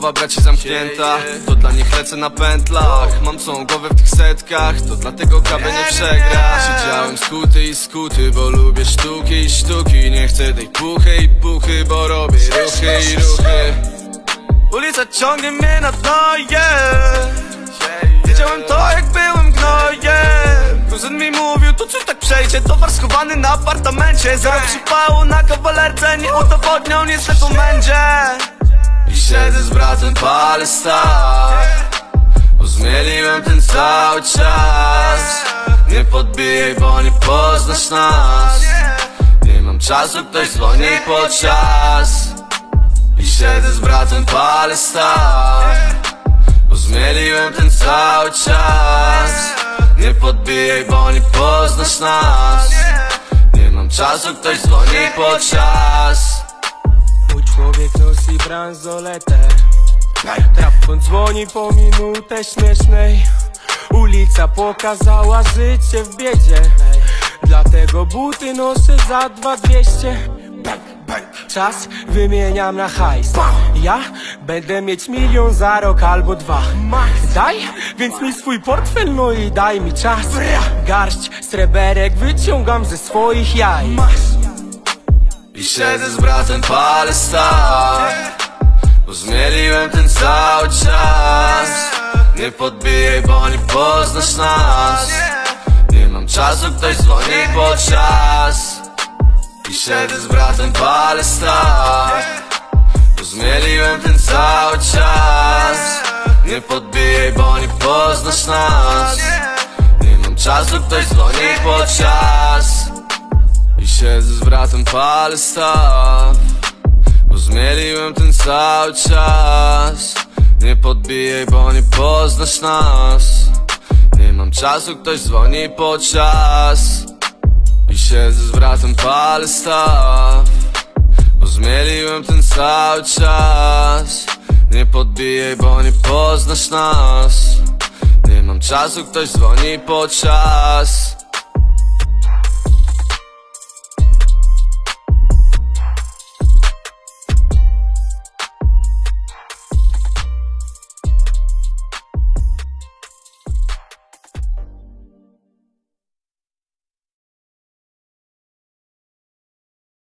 Głowa braci zamknięta, to dla nich lecę na pętlach. Mam całą głowę w tych setkach, to dlatego Kabe nie przegra. Siedziałem skuty i skuty, bo lubię sztuki i sztuki. Nie chcę tej puchy i puchy, bo robię ruchy i ruchy. Ulica ciągnie mnie na dno, yeah. Wiedziałem to jak byłem gnojem. Kuzyn mi mówił, tu coś tak przejdzie. Towar schowany na apartamencie, zero przypału na kawalerce. Nie udowodnią nic na komendzie. I siedzę z bratem, palę star, bo zmieniłem ten cały czas. Nie podbijaj, bo nie poznasz nas. Nie mam czasu, ktoś dzwoni po czas. I siedzę z bratem, palę star, bo zmieniłem ten cały czas. Nie podbijaj, bo nie poznasz nas. Nie mam czasu, ktoś dzwoni po czas. Człowiek nosi bransoletę, telefon dzwoni po minutę śmiesznej. Ulica pokazała życie w biedzie, dlatego buty noszę za 2200. Czas wymieniam na hajs. Ja będę mieć 1 000 000 za rok albo 2. Daj więc mi swój portfel, no i daj mi czas. Garść sreberek wyciągam ze swoich jaj. I siedzę z bratem, palę star, bo zmieliłem ten cały czas. Nie podbijaj, bo nie poznasz nas. Nie mam czasu, ktoś dzwoni po czas. I siedzę z bratem, palę star, bo zmieliłem ten cały czas. Nie podbijaj, bo nie poznasz nas. Nie mam czasu, ktoś dzwoni po czas. I siedzę z bratem, palę staw, bo zmieliłem ten cały czas. Nie podbijaj, bo nie poznasz nas. Nie mam czasu, ktoś dzwoni po czas. I siedzę z bratem, palę staw, bo zmieliłem ten cały czas. Nie podbijaj, bo nie poznasz nas. Nie mam czasu, ktoś dzwoni po czas.